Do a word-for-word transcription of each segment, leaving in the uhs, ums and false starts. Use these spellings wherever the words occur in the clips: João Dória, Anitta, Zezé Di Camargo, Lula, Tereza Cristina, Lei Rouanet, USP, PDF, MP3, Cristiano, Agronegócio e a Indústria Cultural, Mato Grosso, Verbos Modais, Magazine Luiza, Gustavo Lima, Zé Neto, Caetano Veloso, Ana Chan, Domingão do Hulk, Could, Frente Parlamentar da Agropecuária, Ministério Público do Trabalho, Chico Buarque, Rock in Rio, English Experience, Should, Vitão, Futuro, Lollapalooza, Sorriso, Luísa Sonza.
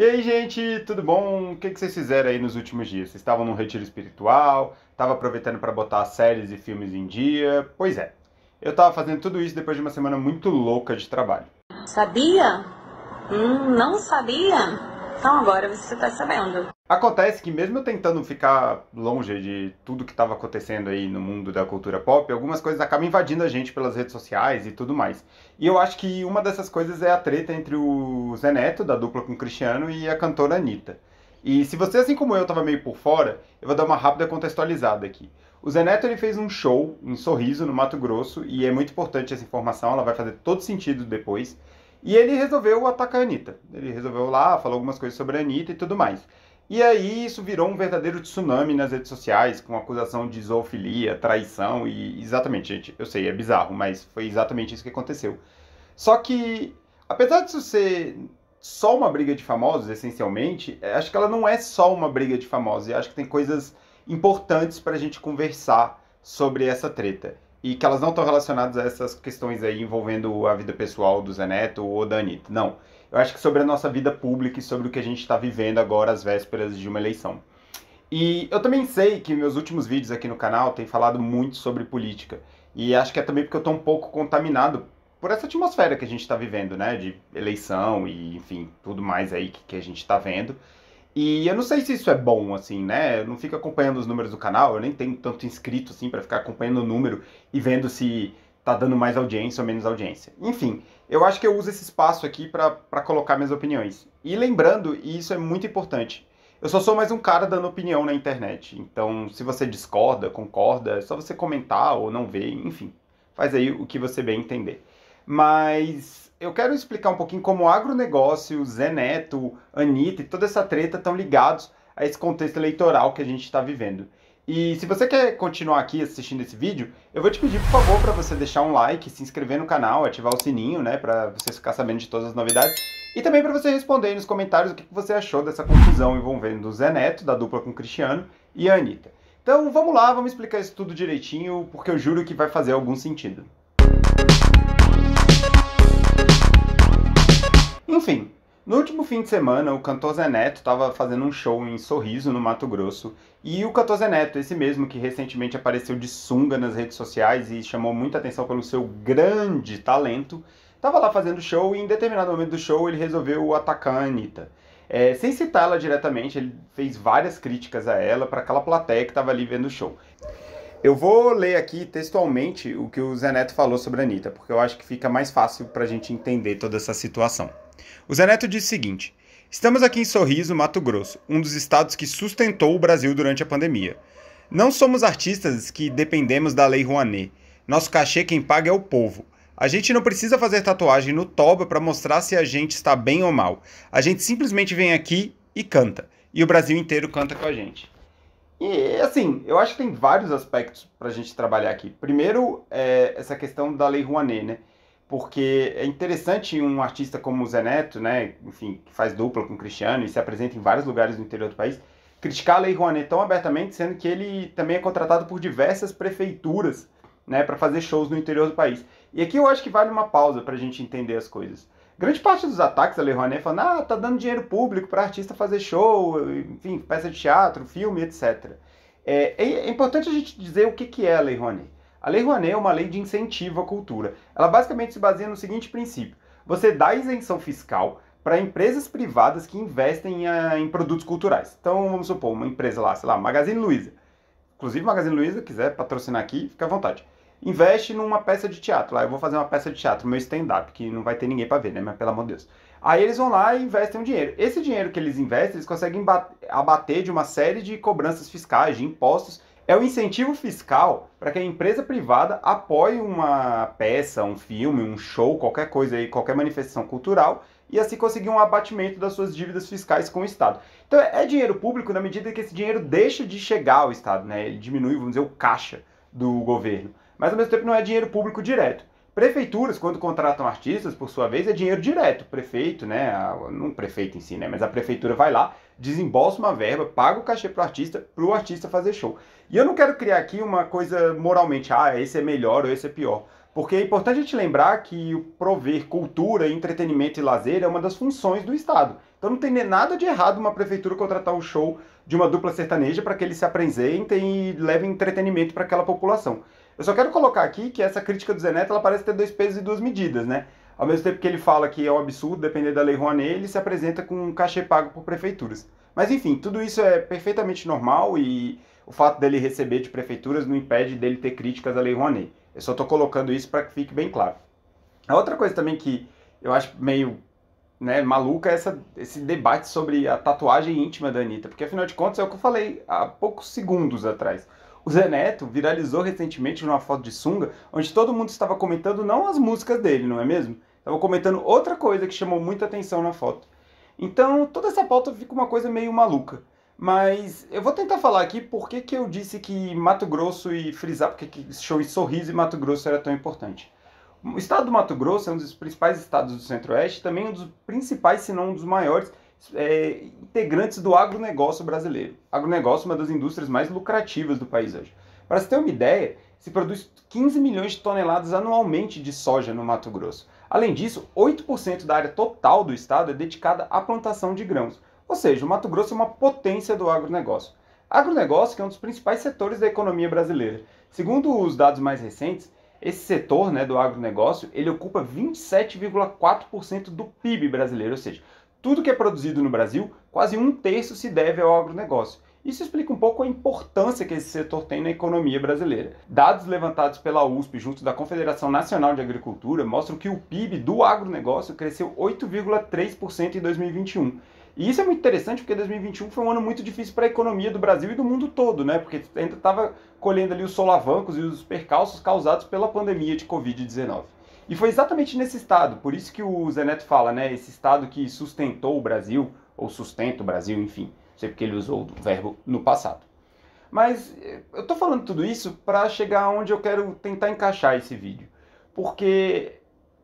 E aí, gente, tudo bom? O que vocês fizeram aí nos últimos dias? Vocês estavam num retiro espiritual? Estavam aproveitando para botar séries e filmes em dia? Pois é, eu estava fazendo tudo isso depois de uma semana muito louca de trabalho. Sabia? Hum, não sabia? Então agora você está sabendo. Acontece que mesmo eu tentando ficar longe de tudo que estava acontecendo aí no mundo da cultura pop, algumas coisas acabam invadindo a gente pelas redes sociais e tudo mais. E eu acho que uma dessas coisas é a treta entre o Zé Neto, da dupla com o Cristiano, e a cantora Anitta. E se você, assim como eu, estava meio por fora, eu vou dar uma rápida contextualizada aqui. O Zé Neto ele fez um show em Sorriso, no Mato Grosso, e é muito importante essa informação, ela vai fazer todo sentido depois. E ele resolveu atacar a Anitta. Ele resolveu lá, falou algumas coisas sobre a Anitta e tudo mais. E aí isso virou um verdadeiro tsunami nas redes sociais, com acusação de zoofilia, traição e... Exatamente, gente, eu sei, é bizarro, mas foi exatamente isso que aconteceu. Só que, apesar disso ser só uma briga de famosos, essencialmente, acho que ela não é só uma briga de famosos. E acho que tem coisas importantes pra gente conversar sobre essa treta. E que elas não estão relacionadas a essas questões aí envolvendo a vida pessoal do Zé Neto ou da Anitta, não. Eu acho que sobre a nossa vida pública e sobre o que a gente está vivendo agora às vésperas de uma eleição. E eu também sei que meus últimos vídeos aqui no canal têm falado muito sobre política. E acho que é também porque eu estou um pouco contaminado por essa atmosfera que a gente está vivendo, né? De eleição e, enfim, tudo mais aí que, que a gente está vendo. E eu não sei se isso é bom, assim, né? Eu não fico acompanhando os números do canal, eu nem tenho tanto inscrito, assim, pra ficar acompanhando o número e vendo se tá dando mais audiência ou menos audiência. Enfim, eu acho que eu uso esse espaço aqui pra, pra colocar minhas opiniões. E lembrando, e isso é muito importante, eu só sou mais um cara dando opinião na internet. Então, se você discorda, concorda, é só você comentar ou não ver, enfim. Faz aí o que você bem entender. Mas... eu quero explicar um pouquinho como o agronegócio, Zé Neto, Anitta e toda essa treta estão ligados a esse contexto eleitoral que a gente está vivendo. E se você quer continuar aqui assistindo esse vídeo, eu vou te pedir, por favor, para você deixar um like, se inscrever no canal, ativar o sininho, né, para você ficar sabendo de todas as novidades. E também para você responder aí nos comentários o que você achou dessa confusão envolvendo o Zé Neto, da dupla com o Cristiano, e a Anitta. Então vamos lá, vamos explicar isso tudo direitinho, porque eu juro que vai fazer algum sentido. Enfim, no último fim de semana, o cantor Zé Neto estava fazendo um show em Sorriso, no Mato Grosso, e o cantor Zé Neto, esse mesmo que recentemente apareceu de sunga nas redes sociais e chamou muita atenção pelo seu grande talento, estava lá fazendo show e em determinado momento do show ele resolveu atacar a Anitta. É, sem citá-la diretamente, ele fez várias críticas a ela para aquela plateia que estava ali vendo o show. Eu vou ler aqui textualmente o que o Zé Neto falou sobre a Anitta, porque eu acho que fica mais fácil para a gente entender toda essa situação. O Zé Neto disse o seguinte: estamos aqui em Sorriso, Mato Grosso, um dos estados que sustentou o Brasil durante a pandemia. Não somos artistas que dependemos da Lei Rouanet. Nosso cachê quem paga é o povo. A gente não precisa fazer tatuagem no toba para mostrar se a gente está bem ou mal. A gente simplesmente vem aqui e canta. E o Brasil inteiro canta com a gente. E, assim, eu acho que tem vários aspectos para a gente trabalhar aqui. Primeiro, é essa questão da Lei Rouanet, né? Porque é interessante um artista como o Zé Neto, né, enfim, que faz dupla com o Cristiano e se apresenta em vários lugares do interior do país, criticar a Lei Rouanet tão abertamente, sendo que ele também é contratado por diversas prefeituras, né, para fazer shows no interior do país. E aqui eu acho que vale uma pausa para a gente entender as coisas. Grande parte dos ataques à Lei Rouanet é falando, ah, tá dando dinheiro público para artista fazer show, enfim, peça de teatro, filme, etcétera. É, é importante a gente dizer o que, que é a Lei Rouanet. A Lei Rouanet é uma lei de incentivo à cultura. Ela basicamente se baseia no seguinte princípio. Você dá isenção fiscal para empresas privadas que investem em, em produtos culturais. Então, vamos supor, uma empresa lá, sei lá, Magazine Luiza. Inclusive, Magazine Luiza, quiser patrocinar aqui, fica à vontade. Investe numa peça de teatro. Lá, eu vou fazer uma peça de teatro, meu stand-up, que não vai ter ninguém para ver, né? Mas, pelo amor de Deus. Aí eles vão lá e investem um dinheiro. Esse dinheiro que eles investem, eles conseguem abater de uma série de cobranças fiscais, de impostos. É o incentivo fiscal para que a empresa privada apoie uma peça, um filme, um show, qualquer coisa aí, qualquer manifestação cultural e assim conseguir um abatimento das suas dívidas fiscais com o Estado. Então é dinheiro público na medida que esse dinheiro deixa de chegar ao Estado, né? Ele diminui, vamos dizer, o caixa do governo. Mas ao mesmo tempo não é dinheiro público direto. Prefeituras, quando contratam artistas, por sua vez, é dinheiro direto. O prefeito, né? Não o prefeito em si, né? Mas a prefeitura vai lá, desembolsa uma verba, paga o cachê pro artista, pro artista fazer show. E eu não quero criar aqui uma coisa moralmente, ah, esse é melhor ou esse é pior. Porque é importante a gente lembrar que prover cultura, entretenimento e lazer é uma das funções do Estado. Então não tem nada de errado uma prefeitura contratar um show de uma dupla sertaneja para que eles se apresentem e levem entretenimento para aquela população. Eu só quero colocar aqui que essa crítica do Zé Neto, ela parece ter dois pesos e duas medidas, né? Ao mesmo tempo que ele fala que é um absurdo depender da Lei Rouanet, ele se apresenta com um cachê pago por prefeituras. Mas enfim, tudo isso é perfeitamente normal e o fato dele receber de prefeituras não impede dele ter críticas à Lei Rouanet. Eu só estou colocando isso para que fique bem claro. A outra coisa também que eu acho meio né, maluca é essa, esse debate sobre a tatuagem íntima da Anitta, porque afinal de contas é o que eu falei há poucos segundos atrás. O Zé Neto viralizou recentemente numa foto de sunga, onde todo mundo estava comentando não as músicas dele, não é mesmo? Estava comentando outra coisa que chamou muita atenção na foto. Então toda essa pauta fica uma coisa meio maluca. Mas eu vou tentar falar aqui por que que eu disse que Mato Grosso e frisar, porque que show em Sorriso e Mato Grosso era tão importante. O estado do Mato Grosso é um dos principais estados do Centro-Oeste, também um dos principais, se não um dos maiores, é, integrantes do agronegócio brasileiro. Agronegócio é uma das indústrias mais lucrativas do país hoje. Para se ter uma ideia, se produz quinze milhões de toneladas anualmente de soja no Mato Grosso. Além disso, oito por cento da área total do estado é dedicada à plantação de grãos. Ou seja, o Mato Grosso é uma potência do agronegócio. Agronegócio que é um dos principais setores da economia brasileira. Segundo os dados mais recentes, esse setor né, do agronegócio ele ocupa vinte e sete vírgula quatro por cento do P I B brasileiro. Ou seja, tudo que é produzido no Brasil, quase um terço se deve ao agronegócio. Isso explica um pouco a importância que esse setor tem na economia brasileira. Dados levantados pela U S P junto da Confederação Nacional de Agricultura mostram que o P I B do agronegócio cresceu oito vírgula três por cento em dois mil e vinte e um. E isso é muito interessante porque dois mil e vinte e um foi um ano muito difícil para a economia do Brasil e do mundo todo, né? Porque ainda estava colhendo ali os solavancos e os percalços causados pela pandemia de covid dezenove. E foi exatamente nesse estado, por isso que o Zé Neto fala, né? Esse estado que sustentou o Brasil, ou sustenta o Brasil, enfim. Não sei porque ele usou o verbo no passado. Mas eu tô falando tudo isso para chegar onde eu quero tentar encaixar esse vídeo. Porque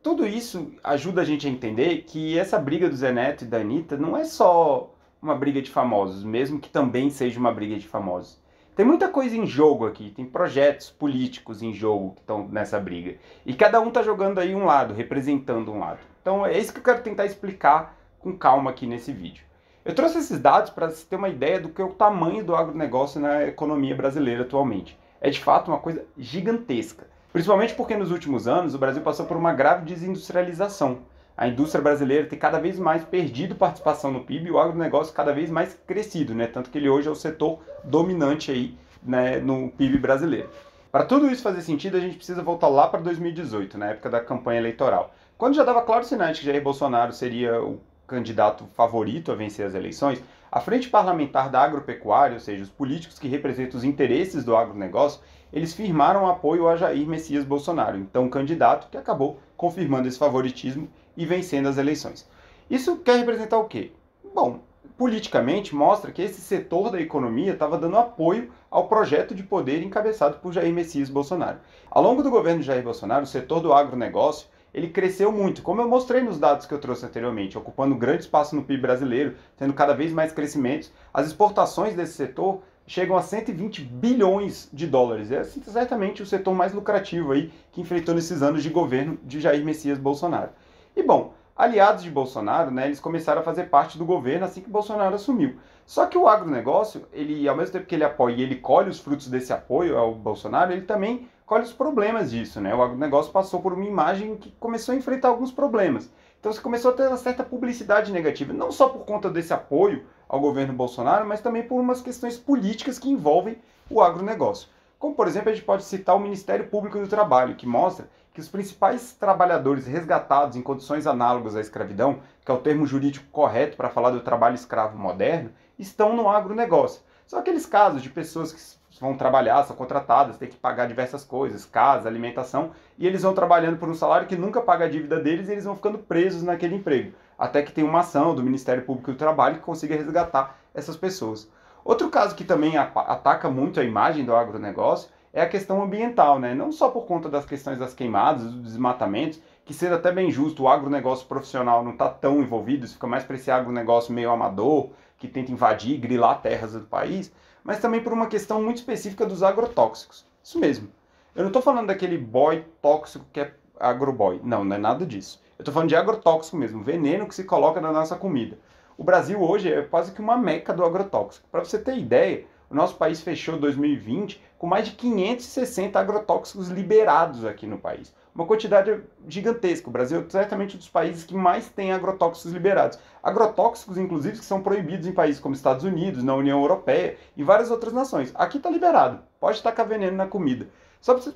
tudo isso ajuda a gente a entender que essa briga do Zé Neto e da Anitta não é só uma briga de famosos, mesmo que também seja uma briga de famosos. Tem muita coisa em jogo aqui, tem projetos políticos em jogo que estão nessa briga. E cada um está jogando aí um lado, representando um lado. Então é isso que eu quero tentar explicar com calma aqui nesse vídeo. Eu trouxe esses dados para você ter uma ideia do que é o tamanho do agronegócio na economia brasileira atualmente. É de fato uma coisa gigantesca. Principalmente porque nos últimos anos o Brasil passou por uma grave desindustrialização. A indústria brasileira tem cada vez mais perdido participação no P I B e o agronegócio cada vez mais crescido, né? Tanto que ele hoje é o setor dominante aí, né, no P I B brasileiro. Para tudo isso fazer sentido, a gente precisa voltar lá para dois mil e dezoito, na época da campanha eleitoral. Quando já dava claro sinal de que Jair Bolsonaro seria o candidato favorito a vencer as eleições, a Frente Parlamentar da Agropecuária, ou seja, os políticos que representam os interesses do agronegócio, eles firmaram apoio a Jair Messias Bolsonaro, então candidato que acabou confirmando esse favoritismo e vencendo as eleições. Isso quer representar o quê? Bom, politicamente mostra que esse setor da economia estava dando apoio ao projeto de poder encabeçado por Jair Messias Bolsonaro. Ao longo do governo de Jair Bolsonaro, o setor do agronegócio ele cresceu muito, como eu mostrei nos dados que eu trouxe anteriormente, ocupando grande espaço no P I B brasileiro, tendo cada vez mais crescimentos. As exportações desse setor chegam a cento e vinte bilhões de dólares. É certamente o setor mais lucrativo aí que enfrentou nesses anos de governo de Jair Messias Bolsonaro. E bom, aliados de Bolsonaro, né, eles começaram a fazer parte do governo assim que Bolsonaro assumiu. Só que o agronegócio, ele, ao mesmo tempo que ele apoia e ele colhe os frutos desse apoio ao Bolsonaro, ele também colhe os problemas disso, né? O agronegócio passou por uma imagem que começou a enfrentar alguns problemas. Então você começou a ter uma certa publicidade negativa, não só por conta desse apoio ao governo Bolsonaro, mas também por umas questões políticas que envolvem o agronegócio. Como, por exemplo, a gente pode citar o Ministério Público do Trabalho, que mostra que os principais trabalhadores resgatados em condições análogas à escravidão, que é o termo jurídico correto para falar do trabalho escravo moderno, estão no agronegócio. São aqueles casos de pessoas que vão trabalhar, são contratadas, têm que pagar diversas coisas, casa, alimentação, e eles vão trabalhando por um salário que nunca paga a dívida deles e eles vão ficando presos naquele emprego. Até que tem uma ação do Ministério Público do Trabalho que consiga resgatar essas pessoas. Outro caso que também ataca muito a imagem do agronegócio é a questão ambiental, né? Não só por conta das questões das queimadas, dos desmatamentos, que sendo até bem justo, o agronegócio profissional não está tão envolvido, isso fica mais para esse agronegócio meio amador, que tenta invadir e grilar terras do país, mas também por uma questão muito específica dos agrotóxicos. Isso mesmo. Eu não tô falando daquele boy tóxico que é agroboy. Não, não é nada disso. Eu tô falando de agrotóxico mesmo, veneno que se coloca na nossa comida. O Brasil hoje é quase que uma meca do agrotóxico. Para você ter ideia, o nosso país fechou dois mil e vinte com mais de quinhentos e sessenta agrotóxicos liberados aqui no país. Uma quantidade gigantesca. O Brasil é certamente um dos países que mais tem agrotóxicos liberados. Agrotóxicos, inclusive, que são proibidos em países como Estados Unidos, na União Europeia e várias outras nações. Aqui está liberado. Pode tacar veneno na comida.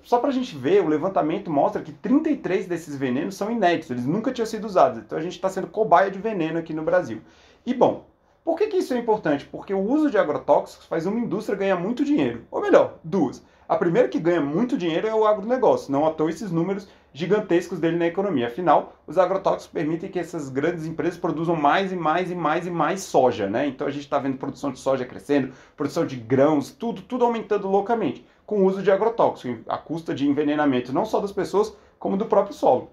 Só para a gente ver, o levantamento mostra que trinta e três desses venenos são inéditos, eles nunca tinham sido usados, então a gente está sendo cobaia de veneno aqui no Brasil. E bom, por que que isso é importante? Porque o uso de agrotóxicos faz uma indústria ganhar muito dinheiro, ou melhor, duas. A primeira que ganha muito dinheiro é o agronegócio, não à toa esses números gigantescos dele na economia. Afinal, os agrotóxicos permitem que essas grandes empresas produzam mais e mais e mais e mais soja, né? Então a gente está vendo produção de soja crescendo, produção de grãos, tudo, tudo aumentando loucamente, com o uso de agrotóxico, à custa de envenenamento não só das pessoas, como do próprio solo.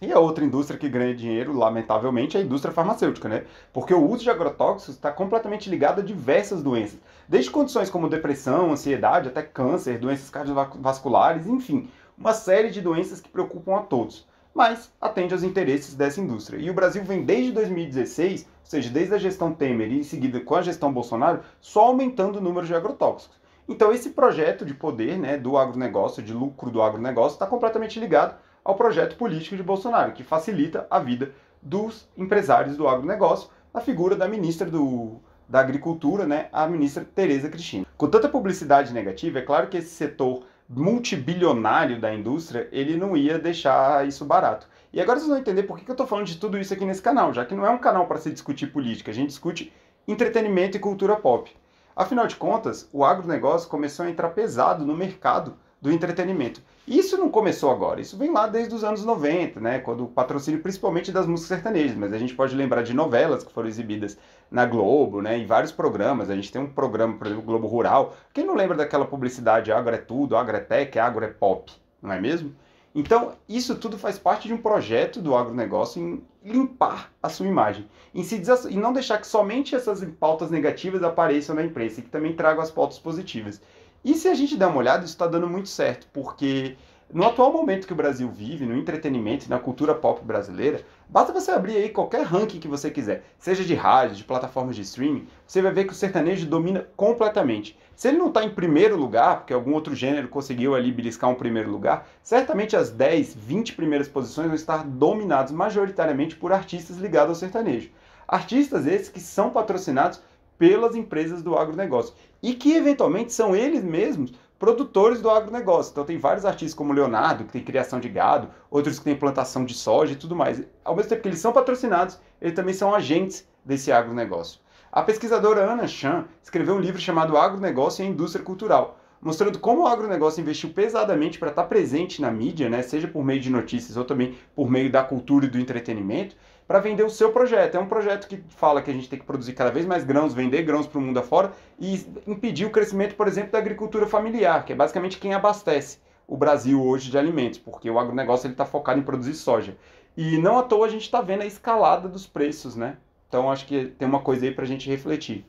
E a outra indústria que ganha dinheiro, lamentavelmente, é a indústria farmacêutica, né? Porque o uso de agrotóxicos está completamente ligado a diversas doenças, desde condições como depressão, ansiedade, até câncer, doenças cardiovasculares, enfim, uma série de doenças que preocupam a todos, mas atende aos interesses dessa indústria. E o Brasil vem desde dois mil e dezesseis, ou seja, desde a gestão Temer e em seguida com a gestão Bolsonaro, só aumentando o número de agrotóxicos. Então esse projeto de poder, né, do agronegócio, de lucro do agronegócio, está completamente ligado ao projeto político de Bolsonaro, que facilita a vida dos empresários do agronegócio, na figura da ministra do, da Agricultura, né, a ministra Tereza Cristina. Com tanta publicidade negativa, é claro que esse setor multibilionário da indústria, ele não ia deixar isso barato. E agora vocês vão entender por que eu estou falando de tudo isso aqui nesse canal, já que não é um canal para se discutir política, a gente discute entretenimento e cultura pop. Afinal de contas, o agronegócio começou a entrar pesado no mercado do entretenimento. E isso não começou agora, isso vem lá desde os anos noventa, né, quando o patrocínio principalmente das músicas sertanejas, mas a gente pode lembrar de novelas que foram exibidas na Globo, né, em vários programas. A gente tem um programa, por exemplo, Globo Rural. Quem não lembra daquela publicidade agro é tudo, agro é tech, agro é pop, não é mesmo? Então, isso tudo faz parte de um projeto do agronegócio em limpar a sua imagem, em, se desass... em não deixar que somente essas pautas negativas apareçam na imprensa e que também tragam as pautas positivas. E se a gente der uma olhada, isso está dando muito certo, porque no atual momento que o Brasil vive, no entretenimento e na cultura pop brasileira, basta você abrir aí qualquer ranking que você quiser, seja de rádio, de plataformas de streaming, você vai ver que o sertanejo domina completamente. Se ele não está em primeiro lugar, porque algum outro gênero conseguiu ali beliscar um primeiro lugar, certamente as dez, vinte primeiras posições vão estar dominadas majoritariamente por artistas ligados ao sertanejo. Artistas esses que são patrocinados pelas empresas do agronegócio e que eventualmente são eles mesmos produtores do agronegócio. Então tem vários artistas como Leonardo, que tem criação de gado, outros que tem plantação de soja e tudo mais. Ao mesmo tempo que eles são patrocinados, eles também são agentes desse agronegócio. A pesquisadora Ana Chan escreveu um livro chamado Agronegócio e a Indústria Cultural, mostrando como o agronegócio investiu pesadamente para estar presente na mídia, né, seja por meio de notícias ou também por meio da cultura e do entretenimento, para vender o seu projeto. É um projeto que fala que a gente tem que produzir cada vez mais grãos, vender grãos para o mundo afora e impedir o crescimento, por exemplo, da agricultura familiar, que é basicamente quem abastece o Brasil hoje de alimentos, porque o agronegócio está focado em produzir soja. E não à toa a gente está vendo a escalada dos preços, né? Então acho que tem uma coisa aí para a gente refletir.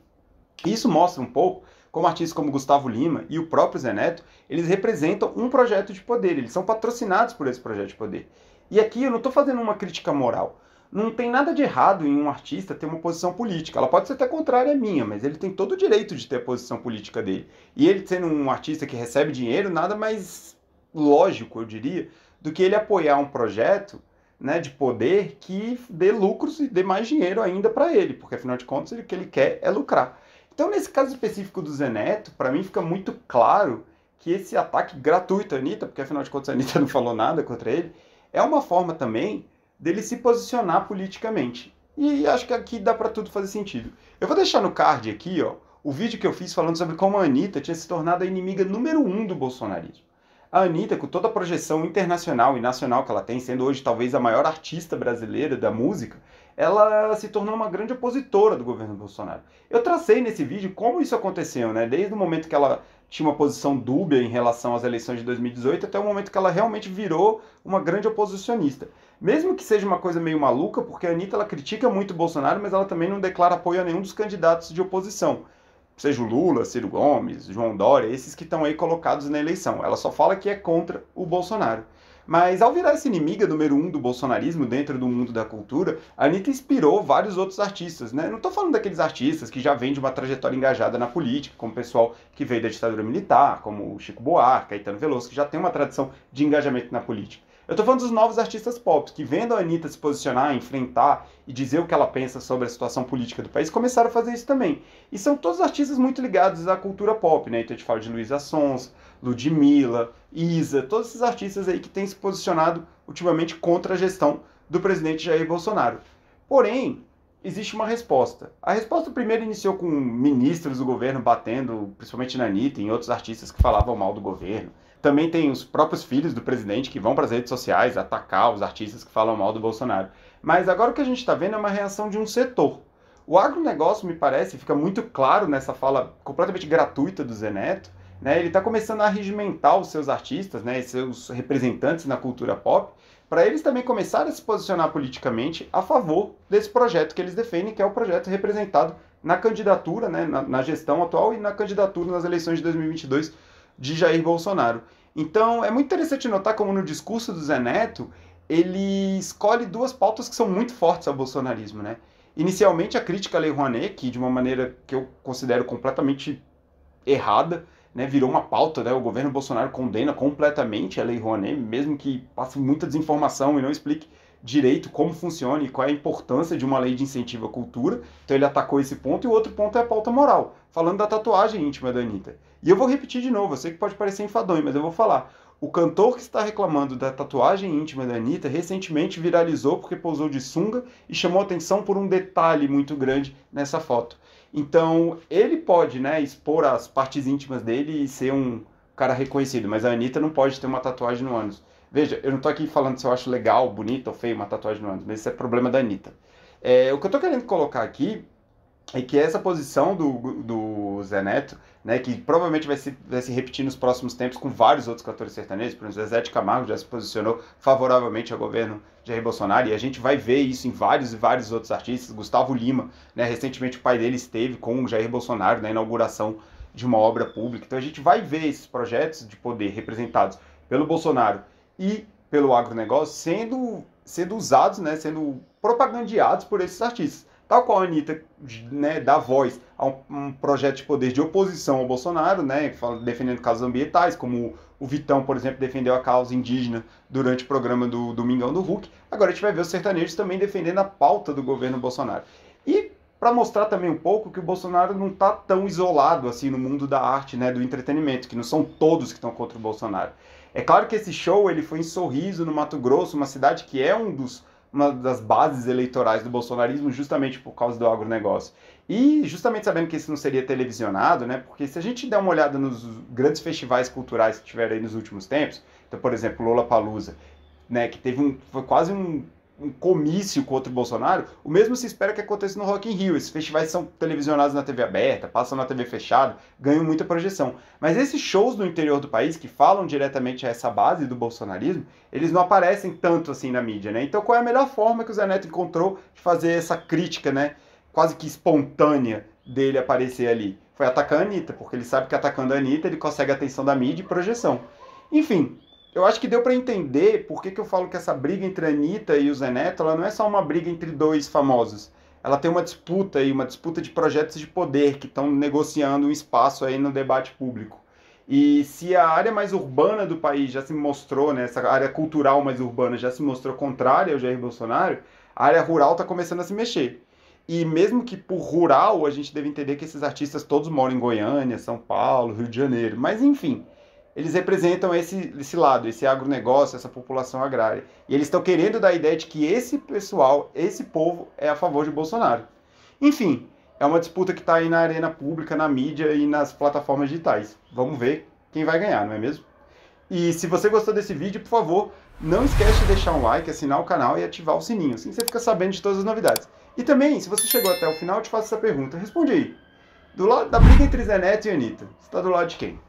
Isso mostra um pouco como artistas como Gustavo Lima e o próprio Zé Neto, eles representam um projeto de poder, eles são patrocinados por esse projeto de poder. E aqui eu não estou fazendo uma crítica moral. Não tem nada de errado em um artista ter uma posição política. Ela pode ser até contrária à minha, mas ele tem todo o direito de ter a posição política dele. E ele sendo um artista que recebe dinheiro, nada mais lógico, eu diria, do que ele apoiar um projeto, né, de poder que dê lucros e dê mais dinheiro ainda para ele, porque afinal de contas o que ele quer é lucrar. Então nesse caso específico do Zé Neto, para mim fica muito claro que esse ataque gratuito à Anitta, porque afinal de contas a Anitta não falou nada contra ele, é uma forma também dele se posicionar politicamente. E acho que aqui dá para tudo fazer sentido. Eu vou deixar no card aqui, ó, o vídeo que eu fiz falando sobre como a Anitta tinha se tornado a inimiga número um do bolsonarismo. A Anitta, com toda a projeção internacional e nacional que ela tem, sendo hoje talvez a maior artista brasileira da música, ela se tornou uma grande opositora do governo Bolsonaro. Eu tracei nesse vídeo como isso aconteceu, né? Desde o momento que ela tinha uma posição dúbia em relação às eleições de dois mil e dezoito até o momento que ela realmente virou uma grande oposicionista. Mesmo que seja uma coisa meio maluca, porque a Anitta ela critica muito o Bolsonaro, mas ela também não declara apoio a nenhum dos candidatos de oposição. seja o Lula, Ciro Gomes, João Dória, esses que estão aí colocados na eleição. Ela só fala que é contra o Bolsonaro. Mas ao virar essa inimiga número um do bolsonarismo dentro do mundo da cultura, a Anitta inspirou vários outros artistas, né? Não estou falando daqueles artistas que já vêm de uma trajetória engajada na política, como o pessoal que veio da ditadura militar, como o Chico Buarque, Caetano Veloso, que já tem uma tradição de engajamento na política. Eu estou falando dos novos artistas pop, que vendo a Anitta se posicionar, enfrentar e dizer o que ela pensa sobre a situação política do país, começaram a fazer isso também. E são todos artistas muito ligados à cultura pop, né? Então a gente fala de Luísa Sonza, Ludmilla, Isa, todos esses artistas aí que têm se posicionado ultimamente contra a gestão do presidente Jair Bolsonaro. Porém, existe uma resposta. A resposta primeiro iniciou com ministros do governo batendo, principalmente na Anitta, e em outros artistas que falavam mal do governo. Também tem os próprios filhos do presidente que vão para as redes sociais atacar os artistas que falam mal do Bolsonaro. Mas agora o que a gente está vendo é uma reação de um setor. O agronegócio, me parece, fica muito claro nessa fala completamente gratuita do Zé Neto, né? Ele está começando a regimentar os seus artistas, né, e seus representantes na cultura pop, para eles também começarem a se posicionar politicamente a favor desse projeto que eles defendem, que é o projeto representado na candidatura, né, na, na gestão atual e na candidatura nas eleições de dois mil e vinte e dois de Jair Bolsonaro. Então, é muito interessante notar como no discurso do Zé Neto, ele escolhe duas pautas que são muito fortes ao bolsonarismo, né? Inicialmente, a crítica à Lei Rouanet, que de uma maneira que eu considero completamente errada, né, virou uma pauta, né? O governo Bolsonaro condena completamente a Lei Rouanet, mesmo que passe muita desinformação e não explique direito como funciona e qual é a importância de uma lei de incentivo à cultura. Então ele atacou esse ponto, e o outro ponto é a pauta moral, falando da tatuagem íntima da Anitta. E eu vou repetir de novo, eu sei que pode parecer enfadonho, mas eu vou falar. O cantor que está reclamando da tatuagem íntima da Anitta recentemente viralizou porque pousou de sunga e chamou atenção por um detalhe muito grande nessa foto. Então ele pode, né, expor as partes íntimas dele e ser um cara reconhecido, mas a Anitta não pode ter uma tatuagem no ânus. Veja, eu não tô aqui falando se eu acho legal, bonita ou feio uma tatuagem no ânus, mas isso é problema da Anitta. É, o que eu tô querendo colocar aqui é que essa posição do, do Zé Neto, né, que provavelmente vai se, vai se repetir nos próximos tempos com vários outros cantores sertanejos, por exemplo, Zezé Di Camargo já se posicionou favoravelmente ao governo de Jair Bolsonaro, e a gente vai ver isso em vários e vários outros artistas. Gustavo Lima, né, recentemente o pai dele esteve com o Jair Bolsonaro na inauguração de uma obra pública. Então a gente vai ver esses projetos de poder representados pelo Bolsonaro e pelo agronegócio sendo, sendo usados, né, sendo propagandeados por esses artistas. Tal qual a Anitta, né, dá voz a um, um projeto de poder de oposição ao Bolsonaro, né, defendendo causas ambientais, como o Vitão, por exemplo, defendeu a causa indígena durante o programa do Domingão do Hulk. Agora a gente vai ver os sertanejos também defendendo a pauta do governo Bolsonaro. E para mostrar também um pouco que o Bolsonaro não está tão isolado assim no mundo da arte, né, do entretenimento, que não são todos que estão contra o Bolsonaro. É claro que esse show ele foi em Sorriso, no Mato Grosso, uma cidade que é um dos, uma das bases eleitorais do bolsonarismo, justamente por causa do agronegócio. E justamente sabendo que isso não seria televisionado, né? Porque se a gente der uma olhada nos grandes festivais culturais que tiveram aí nos últimos tempos, então, por exemplo, Lollapalooza, né, que teve um, foi quase um, um comício contra o Bolsonaro, o mesmo se espera que aconteça no Rock in Rio. Esses festivais são televisionados na T V aberta, passam na T V fechada, ganham muita projeção. Mas esses shows no interior do país, que falam diretamente a essa base do bolsonarismo, eles não aparecem tanto assim na mídia, né? Então qual é a melhor forma que o Zé Neto encontrou de fazer essa crítica, né, quase que espontânea dele aparecer ali? Foi atacar a Anitta, porque ele sabe que atacando a Anitta ele consegue a atenção da mídia e projeção. Enfim, eu acho que deu para entender por que, que eu falo que essa briga entre a Anitta e o Zé Neto, ela não é só uma briga entre dois famosos. Ela tem uma disputa aí, uma disputa de projetos de poder que estão negociando um espaço aí no debate público. E se a área mais urbana do país já se mostrou, né, essa área cultural mais urbana já se mostrou contrária ao Jair Bolsonaro, a área rural está começando a se mexer. E mesmo que por rural, a gente deve entender que esses artistas todos moram em Goiânia, São Paulo, Rio de Janeiro, mas enfim, eles representam esse, esse lado, esse agronegócio, essa população agrária. E eles estão querendo dar a ideia de que esse pessoal, esse povo, é a favor de Bolsonaro. Enfim, é uma disputa que está aí na arena pública, na mídia e nas plataformas digitais. Vamos ver quem vai ganhar, não é mesmo? E se você gostou desse vídeo, por favor, não esquece de deixar um like, assinar o canal e ativar o sininho. Assim você fica sabendo de todas as novidades. E também, se você chegou até o final, eu te faço essa pergunta. Responde aí. Do lado da briga entre Zé Neto e Anitta, você está do lado de quem?